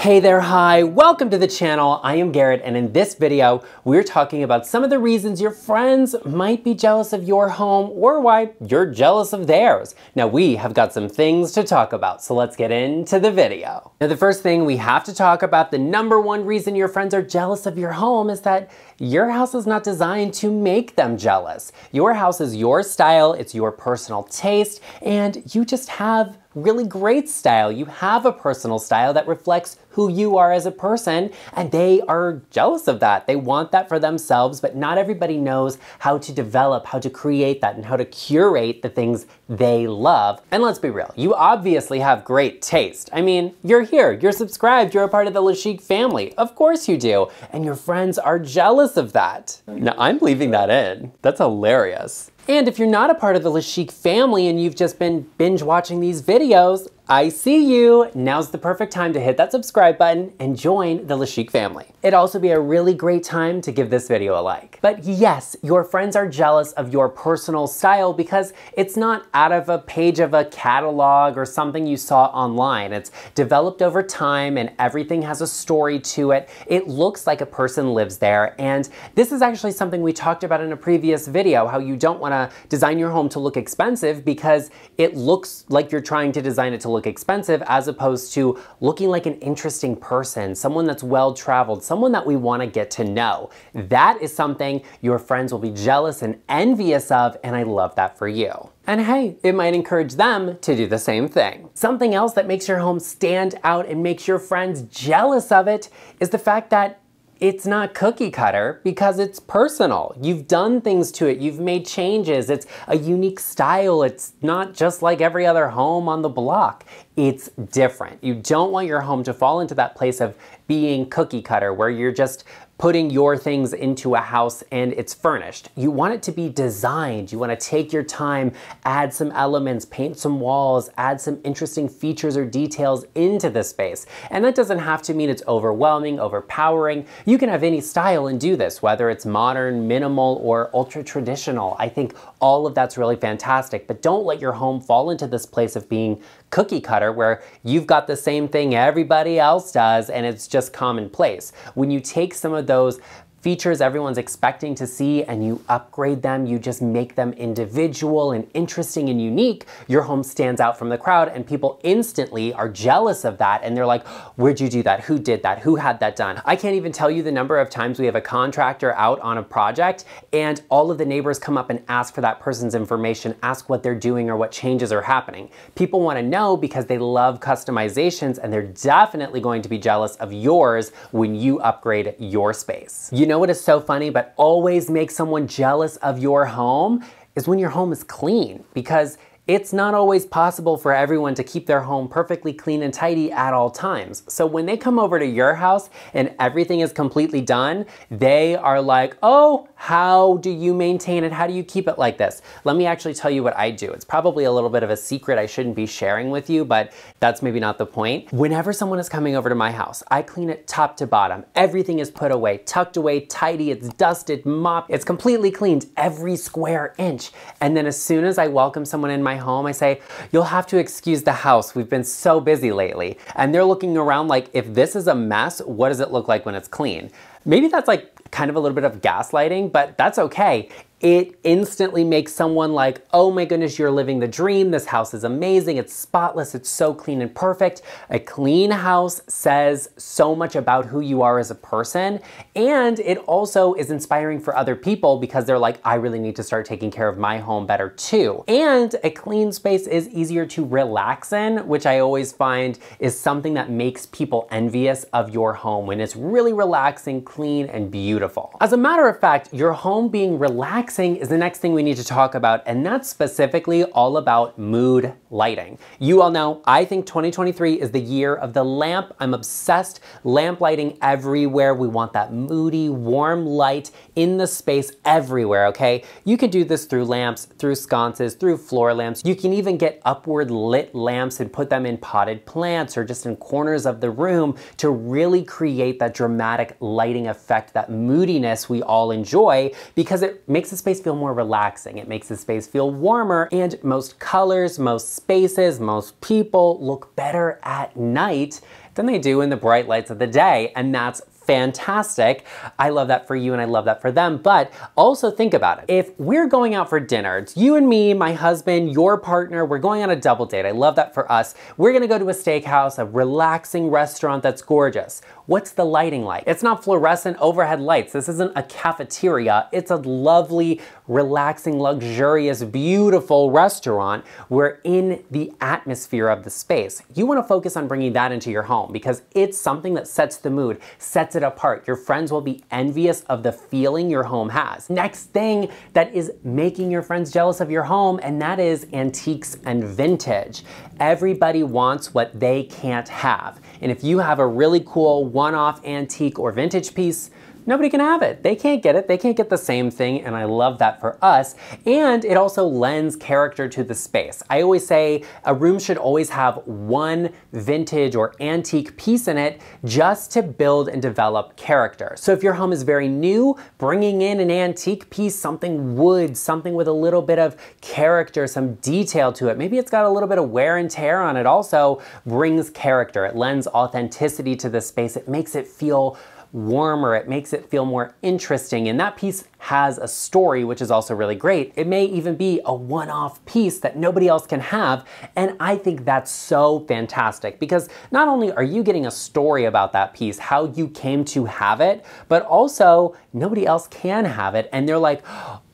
Hey there, hi, welcome to the channel. I am Garrett, and in this video, we're talking about some of the reasons your friends might be jealous of your home or why you're jealous of theirs. Now, we have got some things to talk about, so let's get into the video. Now, the first thing we have to talk about, the number one reason your friends are jealous of your home is that your house is not designed to make them jealous. Your house is your style, it's your personal taste, and you just have really great style. You have a personal style that reflects who you are as a person, and they are jealous of that. They want that for themselves, but not everybody knows how to develop, how to create that, and how to curate the things they love. And let's be real, you obviously have great taste. I mean, you're here, you're subscribed, you're a part of the LeChic family. Of course you do, and your friends are jealous of that. Now, I'm leaving that in. That's hilarious. And if you're not a part of the LeChic family and you've just been binge watching these videos, I see you. Now's the perfect time to hit that subscribe button and join the LeChic family. It'd also be a really great time to give this video a like. But yes, your friends are jealous of your personal style because it's not out of a page of a catalog or something you saw online. It's developed over time and everything has a story to it. It looks like a person lives there. And this is actually something we talked about in a previous video, how you don't want to design your home to look expensive because it looks like you're trying to design it to look expensive as opposed to looking like an interesting person, someone that's well-traveled, someone that we want to get to know. That is something your friends will be jealous and envious of, and I love that for you. And hey, it might encourage them to do the same thing. Something else that makes your home stand out and makes your friends jealous of it is the fact that it's not cookie cutter because it's personal. You've done things to it, you've made changes, it's a unique style, it's not just like every other home on the block. It's different. You don't want your home to fall into that place of being cookie cutter where you're just putting your things into a house and it's furnished. You want it to be designed. You want to take your time, add some elements, paint some walls, add some interesting features or details into the space. And that doesn't have to mean it's overwhelming, overpowering. You can have any style and do this, whether it's modern, minimal, or ultra traditional. I think all of that's really fantastic, but don't let your home fall into this place of being cookie cutter where you've got the same thing everybody else does and it's just commonplace. When you take some of those features everyone's expecting to see and you upgrade them, you just make them individual and interesting and unique, your home stands out from the crowd and people instantly are jealous of that and they're like, where'd you do that? Who did that? Who had that done? I can't even tell you the number of times we have a contractor out on a project and all of the neighbors come up and ask for that person's information, ask what they're doing or what changes are happening. People want to know because they love customizations and they're definitely going to be jealous of yours when you upgrade your space. You know what is so funny, but always makes someone jealous of your home is when your home is clean, because it's not always possible for everyone to keep their home perfectly clean and tidy at all times. So when they come over to your house and everything is completely done, they are like, oh, how do you maintain it? How do you keep it like this? Let me actually tell you what I do. It's probably a little bit of a secret I shouldn't be sharing with you, but that's maybe not the point. Whenever someone is coming over to my house, I clean it top to bottom. Everything is put away, tucked away, tidy, it's dusted, mopped, it's completely cleaned every square inch. And then as soon as I welcome someone in my home, I say, you'll have to excuse the house. We've been so busy lately. And they're looking around like, if this is a mess, what does it look like when it's clean? Maybe that's like kind of a little bit of gaslighting, but that's okay. It instantly makes someone like, oh my goodness, you're living the dream. This house is amazing. It's spotless. It's so clean and perfect. A clean house says so much about who you are as a person. And it also is inspiring for other people because they're like, I really need to start taking care of my home better too. And a clean space is easier to relax in, which I always find is something that makes people envious of your home when it's really relaxing, clean, and beautiful. As a matter of fact, your home being relaxed is the next thing we need to talk about, and that's specifically all about mood lighting. You all know, I think 2023 is the year of the lamp. I'm obsessed. Lamp lighting everywhere. We want that moody, warm light in the space everywhere, okay? You can do this through lamps, through sconces, through floor lamps. You can even get upward lit lamps and put them in potted plants or just in corners of the room to really create that dramatic lighting effect, that moodiness we all enjoy, because it makes us space feel more relaxing. It makes the space feel warmer, and most colors, most spaces, most people look better at night than they do in the bright lights of the day, and that's fantastic. I love that for you and I love that for them, but also think about it. If we're going out for dinner, it's you and me, my husband, your partner, we're going on a double date. I love that for us. We're gonna go to a steakhouse, a relaxing restaurant that's gorgeous. What's the lighting like? It's not fluorescent overhead lights. This isn't a cafeteria. It's a lovely, relaxing, luxurious, beautiful restaurant. We're in the atmosphere of the space. You wanna focus on bringing that into your home because it's something that sets the mood, sets it apart. Your friends will be envious of the feeling your home has. Next thing that is making your friends jealous of your home, and that is antiques and vintage. Everybody wants what they can't have. And if you have a really cool one-off antique or vintage piece, nobody can have it. They can't get it. They can't get the same thing, and I love that for us. And it also lends character to the space. I always say a room should always have one vintage or antique piece in it just to build and develop character. So if your home is very new, bringing in an antique piece, something wood, something with a little bit of character, some detail to it, maybe it's got a little bit of wear and tear on it, also brings character. It lends authenticity to the space. It makes it feel warmer, it makes it feel more interesting, and that piece has a story, which is also really great. It may even be a one-off piece that nobody else can have, and I think that's so fantastic because not only are you getting a story about that piece, how you came to have it, but also nobody else can have it, and they're like,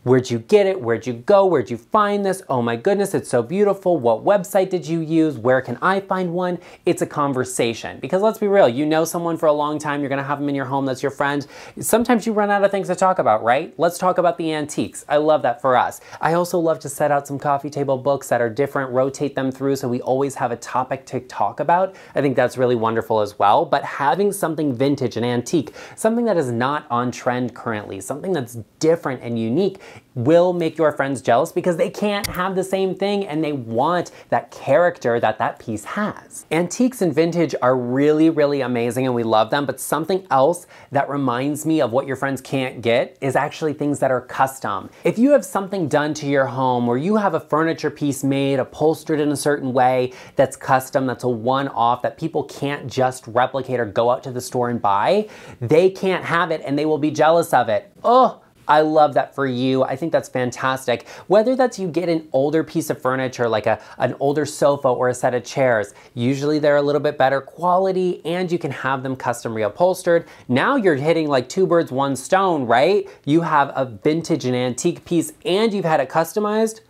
where'd you get it? Where'd you go? Where'd you find this? Oh my goodness, it's so beautiful. What website did you use? Where can I find one? It's a conversation. Because let's be real, you know someone for a long time, you're gonna have them in your home, that's your friend. Sometimes you run out of things to talk about, right? Let's talk about the antiques. I love that for us. I also love to set out some coffee table books that are different, rotate them through so we always have a topic to talk about. I think that's really wonderful as well. But having something vintage and antique, something that is not on trend currently, something that's different and unique, will make your friends jealous because they can't have the same thing and they want that character that that piece has. Antiques and vintage are really, really amazing and we love them, but something else that reminds me of what your friends can't get is actually things that are custom. If you have something done to your home or you have a furniture piece made, upholstered in a certain way that's custom, that's a one-off, that people can't just replicate or go out to the store and buy, they can't have it and they will be jealous of it. Oh, I love that for you. I think that's fantastic. Whether that's you get an older piece of furniture, like an older sofa or a set of chairs, usually they're a little bit better quality and you can have them custom reupholstered. Now you're hitting like two birds, one stone, right? You have a vintage and antique piece and you've had it customized.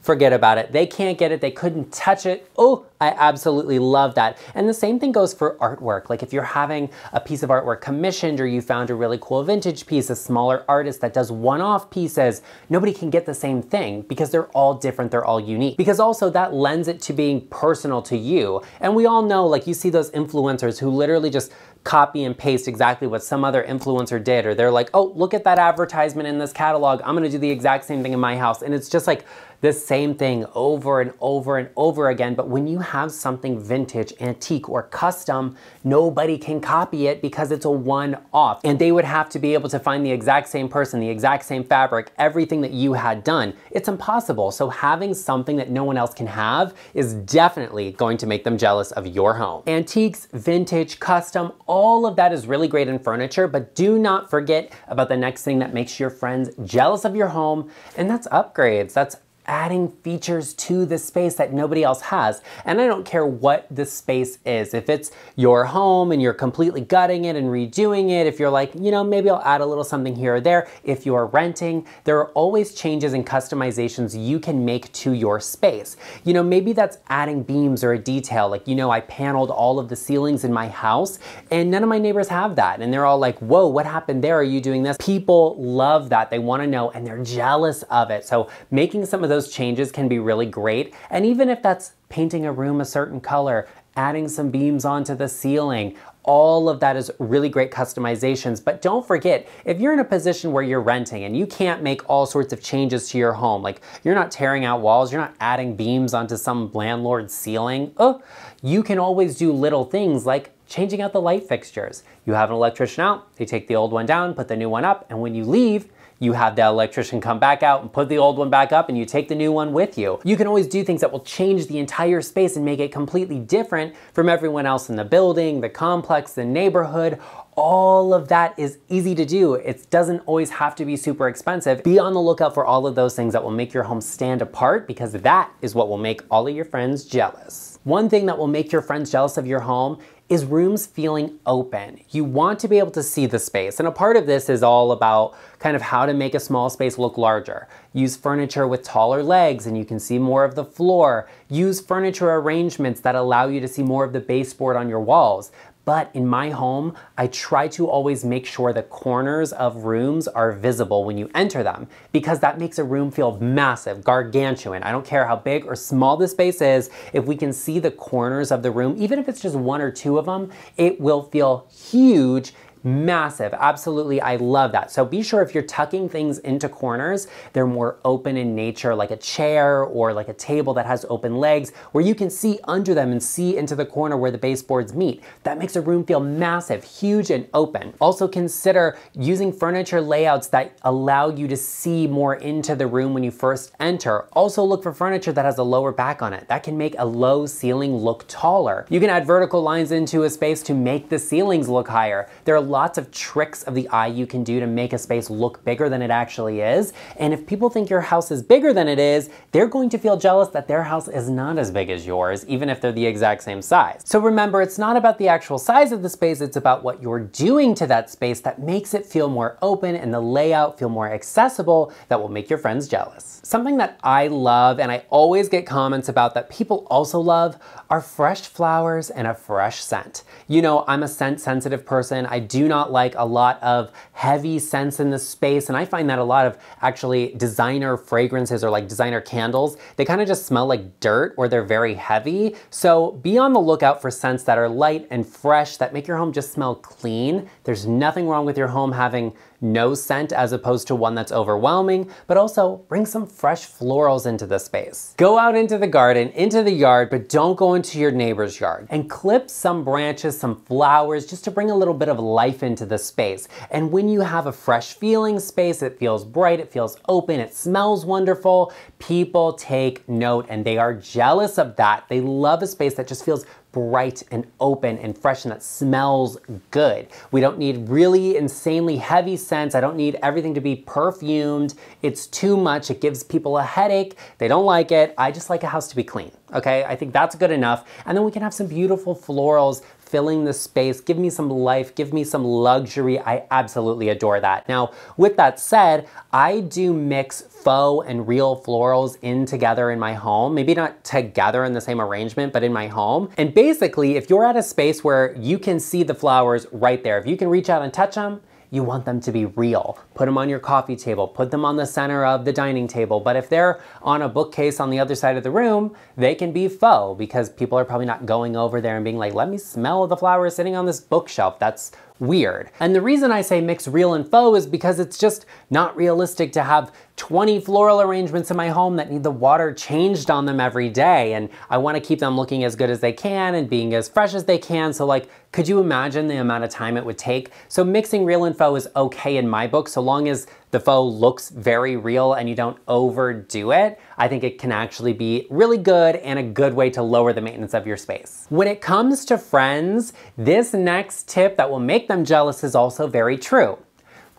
Forget about it. They can't get it. They couldn't touch it. Oh, I absolutely love that. And the same thing goes for artwork. Like if you're having a piece of artwork commissioned or you found a really cool vintage piece, a smaller artist that does one-off pieces, nobody can get the same thing because they're all different. They're all unique. Because also that lends it to being personal to you. And we all know, like you see those influencers who literally just copy and paste exactly what some other influencer did, or they're like, oh, look at that advertisement in this catalog. I'm gonna do the exact same thing in my house. And it's just like the same thing over and over and over again. But when you have something vintage, antique, or custom, nobody can copy it because it's a one-off. And they would have to be able to find the exact same person, the exact same fabric, everything that you had done. It's impossible. So having something that no one else can have is definitely going to make them jealous of your home. Antiques, vintage, custom, all of that is really great in furniture, but do not forget about the next thing that makes your friends jealous of your home, and that's upgrades. That's adding features to the space that nobody else has. And I don't care what the space is. If it's your home and you're completely gutting it and redoing it, if you're like, you know, maybe I'll add a little something here or there. If you are renting, there are always changes and customizations you can make to your space. You know, maybe that's adding beams or a detail. Like, you know, I paneled all of the ceilings in my house and none of my neighbors have that. And they're all like, whoa, what happened there? Are you doing this? People love that. They wanna know and they're jealous of it. So making some of those changes can be really great. And even if that's painting a room a certain color, adding some beams onto the ceiling, all of that is really great customizations. But don't forget, if you're in a position where you're renting and you can't make all sorts of changes to your home, like you're not tearing out walls, you're not adding beams onto some landlord's ceiling, oh, you can always do little things like changing out the light fixtures. You have an electrician out, they take the old one down, put the new one up, and when you leave, you have the electrician come back out and put the old one back up and you take the new one with you. You can always do things that will change the entire space and make it completely different from everyone else in the building, the complex, the neighborhood. All of that is easy to do. It doesn't always have to be super expensive. Be on the lookout for all of those things that will make your home stand apart, because that is what will make all of your friends jealous. One thing that will make your friends jealous of your home is rooms feeling open. You want to be able to see the space, and a part of this is all about kind of how to make a small space look larger. Use furniture with taller legs and you can see more of the floor. Use furniture arrangements that allow you to see more of the baseboard on your walls. But in my home, I try to always make sure the corners of rooms are visible when you enter them, because that makes a room feel massive, gargantuan. I don't care how big or small the space is, if we can see the corners of the room, even if it's just one or two of them, it will feel huge, massive. Absolutely, I love that. So be sure if you're tucking things into corners, they're more open in nature, like a chair or like a table that has open legs where you can see under them and see into the corner where the baseboards meet. That makes a room feel massive, huge, and open. Also consider using furniture layouts that allow you to see more into the room when you first enter. Also look for furniture that has a lower back on it. That can make a low ceiling look taller. You can add vertical lines into a space to make the ceilings look higher. There are lots of tricks of the eye you can do to make a space look bigger than it actually is. And if people think your house is bigger than it is, they're going to feel jealous that their house is not as big as yours, even if they're the exact same size. So remember, it's not about the actual size of the space, it's about what you're doing to that space that makes it feel more open and the layout feel more accessible that will make your friends jealous. Something that I love and I always get comments about that people also love are fresh flowers and a fresh scent. You know, I'm a scent-sensitive person. I do not like a lot of heavy scents in the space, and I find that a lot of actually designer fragrances or like designer candles, they kind of just smell like dirt or they're very heavy. So be on the lookout for scents that are light and fresh that make your home just smell clean. There's nothing wrong with your home having no scent as opposed to one that's overwhelming, but also bring some fresh florals into the space. Go out into the garden, into the yard, but don't go into your neighbor's yard, and clip some branches, some flowers, just to bring a little bit of life into the space. And when you have a fresh feeling space, it feels bright, it feels open, it smells wonderful. People take note and they are jealous of that. They love a space that just feels bright and open and fresh and that smells good. We don't need really insanely heavy scents. I don't need everything to be perfumed. It's too much. It gives people a headache. They don't like it. I just like a house to be clean. Okay, I think that's good enough. And then we can have some beautiful florals filling the space. Give me some life, give me some luxury. I absolutely adore that. Now, with that said, I do mix faux and real florals in together in my home. Maybe not together in the same arrangement, but in my home. And basically, if you're at a space where you can see the flowers right there, if you can reach out and touch them, you want them to be real. Put them on your coffee table, put them on the center of the dining table. But if they're on a bookcase on the other side of the room, they can be faux, because people are probably not going over there and being like, let me smell the flowers sitting on this bookshelf. That's weird. And the reason I say mix real and faux is because it's just not realistic to have 20 floral arrangements in my home that need the water changed on them every day. And I want to keep them looking as good as they can and being as fresh as they can. So like, could you imagine the amount of time it would take? So mixing real and faux is okay in my book, so long as the faux looks very real and you don't overdo it. I think it can actually be really good and a good way to lower the maintenance of your space. When it comes to friends, this next tip that will make them jealous is also very true.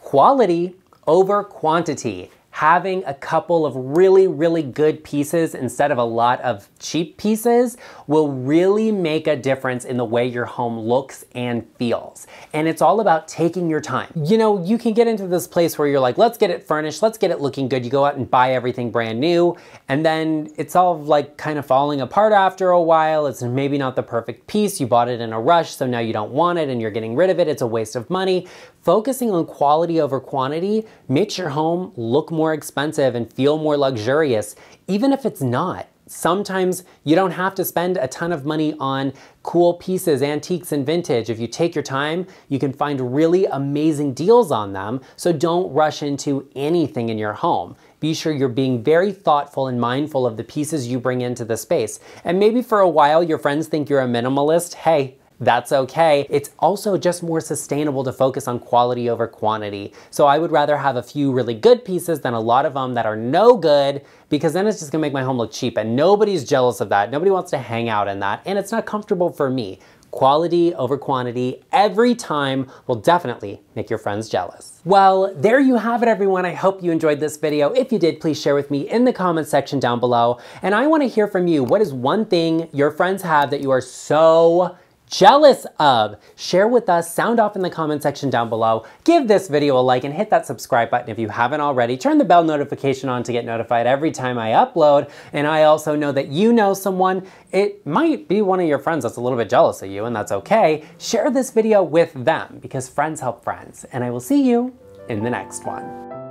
Quality over quantity. Having a couple of really, really good pieces instead of a lot of cheap pieces will really make a difference in the way your home looks and feels. And it's all about taking your time. You know, you can get into this place where you're like, let's get it furnished, let's get it looking good. You go out and buy everything brand new, and then it's all like kind of falling apart after a while. It's maybe not the perfect piece. You bought it in a rush, so now you don't want it and you're getting rid of it. It's a waste of money. Focusing on quality over quantity makes your home look more expensive and feel more luxurious, even if it's not. Sometimes you don't have to spend a ton of money on cool pieces, antiques, and vintage. If you take your time, you can find really amazing deals on them, so don't rush into anything in your home. Be sure you're being very thoughtful and mindful of the pieces you bring into the space. And maybe for a while your friends think you're a minimalist. Hey, that's okay. It's also just more sustainable to focus on quality over quantity. So I would rather have a few really good pieces than a lot of them that are no good, because then it's just gonna make my home look cheap and nobody's jealous of that. Nobody wants to hang out in that, and it's not comfortable for me. Quality over quantity every time will definitely make your friends jealous. Well, there you have it, everyone. I hope you enjoyed this video. If you did, please share with me in the comment section down below. And I wanna hear from you. What is one thing your friends have that you are so jealous of? Share with us, sound off in the comment section down below. Give this video a like and hit that subscribe button if you haven't already. Turn the bell notification on to get notified every time I upload. And I also know that you know someone, it might be one of your friends that's a little bit jealous of you, and that's okay. Share this video with them because friends help friends. And I will see you in the next one.